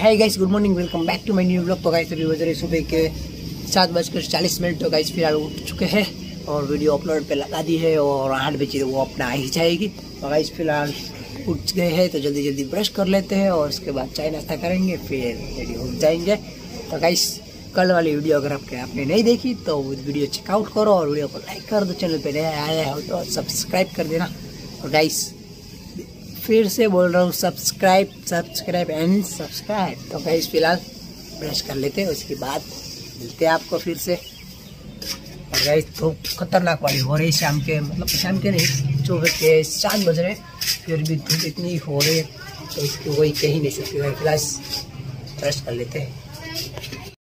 Hi guys, good morning, welcome back to my new vlog. तो guys अभी बज रहे सुबह के 7:40। तो गाइस फिलहाल उठ चुके हैं और वीडियो अपलोड पे लगा दी है और 8 बजे वो अपना आ ही जाएगी। तो गाइस फिलहाल उठ गए हैं तो जल्दी जल्दी ब्रश कर लेते हैं और उसके बाद चाय नाश्ता करेंगे, फिर रेडी हो जाएंगे। तो गाइस कल वाली वीडियो अगर आपने नहीं देखी तो वीडियो चेकआउट करो और वीडियो को लाइक कर दो। चैनल पे नया आया हो तो सब्सक्राइब कर देना। और गाइस फिर से बोल रहा हूँ, सब्सक्राइब। तो गाइस फिलहाल ब्रश कर लेते हैं, उसके बाद मिलते हैं आपको फिर से। और गाइस तो खतरनाक वाली हो रही शाम के, मतलब शाम के नहीं, 7 बज रहे फिर भी धूप इतनी हो रही है तो इसकी वही कहीं नहीं सकती। फिलहाल ब्रश कर लेते हैं।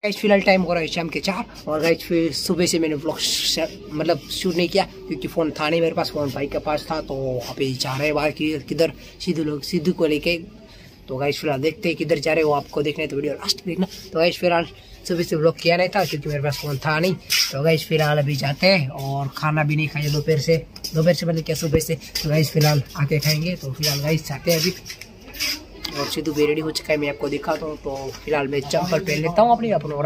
गाइस फिलहाल टाइम हो रहा है शाम के 4। और गाइस फिर सुबह से मैंने व्लॉग शूट नहीं किया क्योंकि फ़ोन था नहीं मेरे पास, फ़ोन भाई के पास था। तो वहाँ पे जा रहे हैं बाहर की किधर, सिद्धू को लेके। तो गाइस फिलहाल देखते हैं किधर जा रहे हो, आपको देखना है तो वीडियो लास्ट देखना। तो गाइस फिलहाल सुबह से व्लॉग किया नहीं था क्योंकि मेरे पास फ़ोन था नहीं। तो गाइस फिलहाल अभी जाते हैं और खाना भी नहीं खाया दोपहर से मतलब क्या सुबह से। तो गाइस फिलहाल आके खाएँगे। तो फिलहाल गाइस जाते हैं अभी और सिद्धू भी रेडी हो चुका है, मैं आपको दिखाता हूँ। तो फिलहाल मैं चंपल पहन लेता हूँ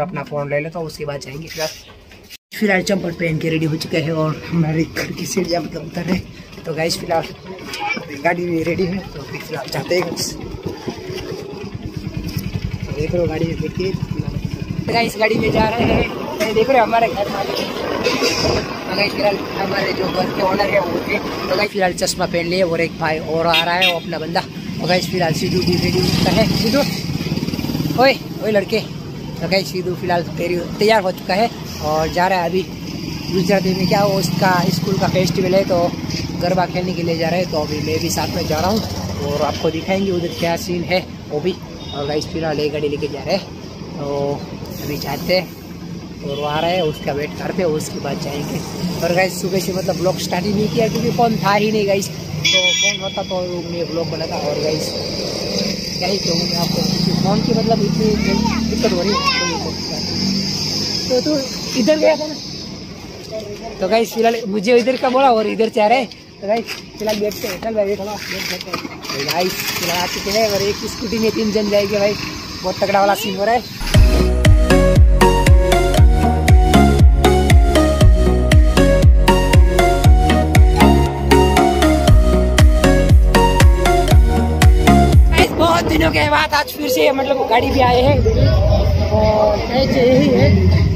अपना फ़ोन ले लेता हूँ, उसके बाद जाएंगे। फिलहाल चंपल पहन के रेडी हो चुका है और हमारे घर की सीढ़ियाँ मतलब उतर है। तो गाइस फिलहाल गाड़ी भी रेडी है तो फिलहाल जाते हैं। देख रहे गाड़ी में, देखिए गाइस गाड़ी में जा रहे हैं। देख रहे हो हमारे घर वाले, हमारे जो घर के ऑनर है वो थे। तो गाइस फिलहाल चश्मा पहन लिए और एक भाई और आ रहा है वो अपना बंदा। तो गाइस फिलहाल सिद्धू भी रेडी होता है। सिद्धू ओए लड़के। तो गाइस सिद्धू फिलहाल तैयार हो चुका है और जा रहा है अभी गुजरात में क्या उसका स्कूल का फेस्टिवल है तो गरबा खेलने के लिए जा रहे हैं। तो अभी मैं भी साथ में जा रहा हूँ और आपको दिखाएंगे उधर क्या सीन है वो भी। और गाइस फिलहाल एक गाड़ी लेके जा रहे हैं तो अभी जाते हैं और वो आ रहा है उसका वेट करते हैं, उसके बाद जाएंगे। और गाइस सुबह से मतलब ब्लॉग स्टार्ट ही नहीं किया क्योंकि फ़ोन था ही नहीं गाइस। तो फ़ोन होता तो मैं ब्लॉग बनाता। और गाइस क्या ही कहूँ मैं आपको, क्योंकि फ़ोन की मतलब इतनी दिक्कत हो रही है। तो इधर गया था ना। तो गाइस फिलहाल मुझे इधर का बोला और इधर से आ रहे हैं। तो गाइस फिलहाल बैठते हैं, चल भाई थोड़ा गाइस फिलहाल आ चुके हैं और एक स्कूटी में 3 जन जाएंगे। भाई बहुत तगड़ा वाला सीन हो रहा है। दिनों के बाद आज फिर से मतलब गाड़ी भी आए हैं और यही है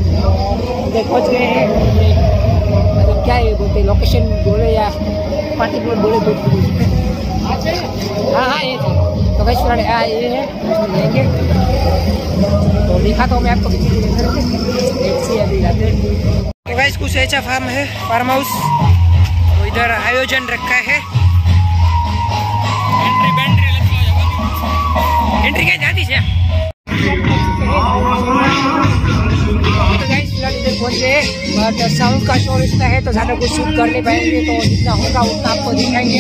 पहुँच गए हैं। मतलब क्या है बोलते लोकेशन बोले या पार्टिकुलर बोले तो हाँ ये था। तो गाइस ये है लेंगे तो दिखाता हूँ मैं आपको किसी अभी जाते हैं। गाइस कुछ ऐसा फार्म है, फार्म हाउस तो इधर आयोजन रखा है। एंट्री क्या जाती है। तो गाइस फिलहाल इधर पहुंचे बट साउंड का शोर इतना है तो ज़्यादा कुछ शूट कर नहीं पाएंगे। तो जितना होगा उतना आपको दिखाएंगे।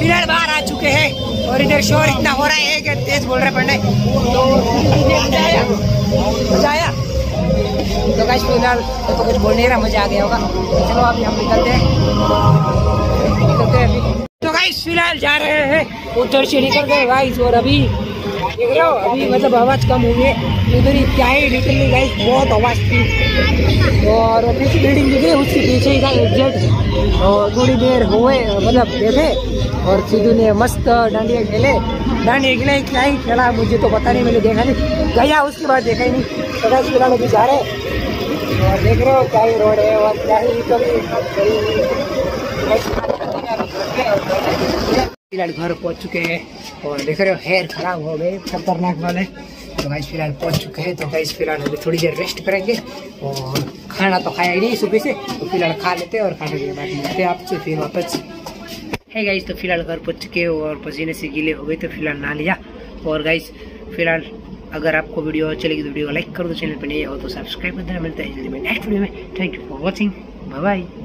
फिलहाल बाहर आ चुके हैं और इधर शोर इतना हो रहा है कि तेज बोल रहे पड़े मजा आया। तो गाइस फिलहाल तो कुछ बोलने रहा, मजा आ गया होगा। चलो अभी हम निकलते हैं। तो गाइस फिलहाल जा रहे हैं, उधर से निकल गए गाइस और अभी अभी मतलब आवाज़ कम हुई है, उधर ही क्या है लिटरली गाइस बहुत आवाज़ थी। और पीछे बिल्डिंग दिखे उसके पीछे ही था एग्जैक्ट। और थोड़ी देर हुए मतलब देखे और सीधू ने मस्त डांडिया खेले। डांडिया खेले क्या ही खेला मुझे तो पता नहीं, मैंने देखा नहीं गया, उसके बाद देखा ही नहीं। पता चला अभी जा रहे और देख रहे हो क्या ही रोड है और क्या ही निकल। फिलहाल घर पहुंच चुके हैं और देख रहे हो हेयर खराब हो गए खतरनाक वाले। तो गाइस फिलहाल पहुंच चुके हैं, तो गाइस फिलहाल अभी थोड़ी देर रेस्ट करेंगे और खाना तो खाया ही नहीं सुबह से, तो फिलहाल खा लेते हैं और खाने के बाद मिलते हैं आपसे फिर वापस। है गाइस तो फिलहाल घर पहुंच चुके हो और पसीने से गीले हो गए तो फिलहाल नहा लिया। और गाइस फिलहाल अगर आपको वीडियो अच्छी लगी तो वीडियो को लाइक कर दो, चैनल पर नहीं हो तो सब्सक्राइब कर देना। मिलता है जल्दी में नेक्स्ट वीडियो में। Thank you for watching, bye bye.